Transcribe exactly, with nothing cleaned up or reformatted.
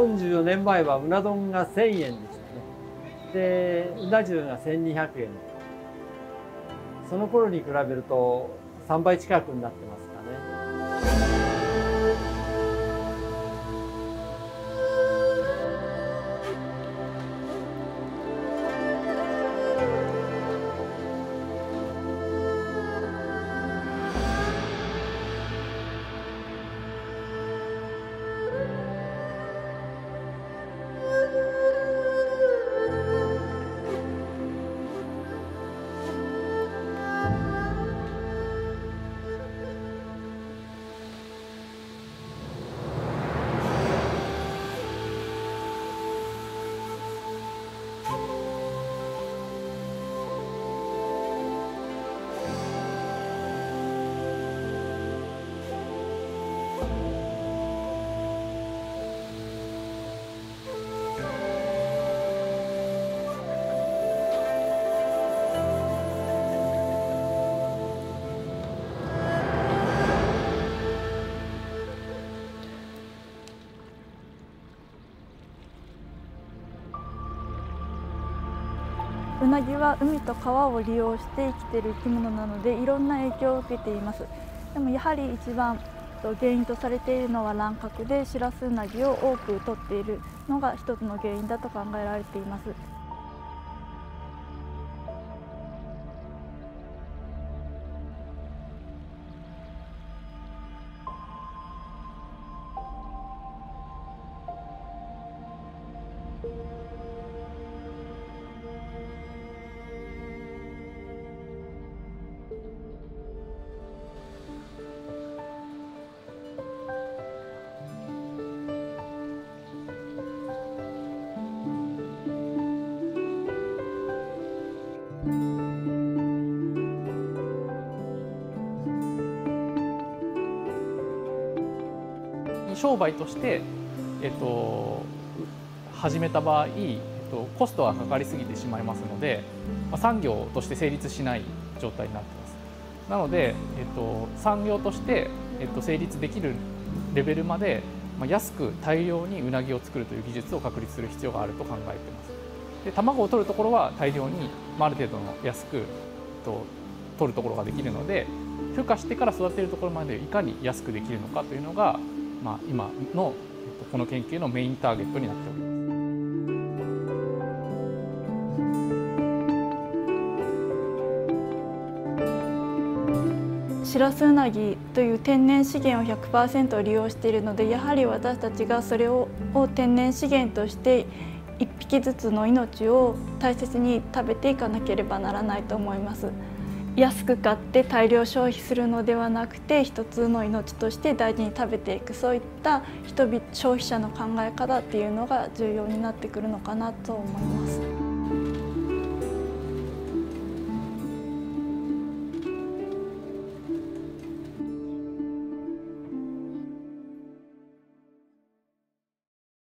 よんじゅうよねんまえはうな丼がせんえんでしたね。でうな重がせんにひゃくえん、その頃に比べるとさんばい近くになってますかね。うなぎは海と川を利用して生きている生き物なので、いろんな影響を受けています。でもやはり一番原因とされているのは乱獲で、シラスウナギを多く取っているのが一つの原因だと考えられています。商売として、えっと、始めた場合、えっと、コストはかかりすぎてしまいますので、まあ、産業として成立しない状態になってます。なので、えっと、産業として、えっと、成立できるレベルまで、まあ、安く大量にうなぎを作るという技術を確立する必要があると考えてます。で卵を取るところは大量に、まあ、ある程度の安く、えっと、取るところができるので、孵化してから育てるところまでいかに安くできるのかというのが、まあ、今のこの研究のメインターゲットになっております。シラスウナギという天然資源を ひゃくパーセント 利用しているので、やはり私たちがそれを天然資源としていっぴきずつの命を大切に食べていかなければならないと思います。安く買って大量消費するのではなくて、一つの命として大事に食べていく、そういった人々消費者の考え方っていうのが重要になってくるのかなと思います。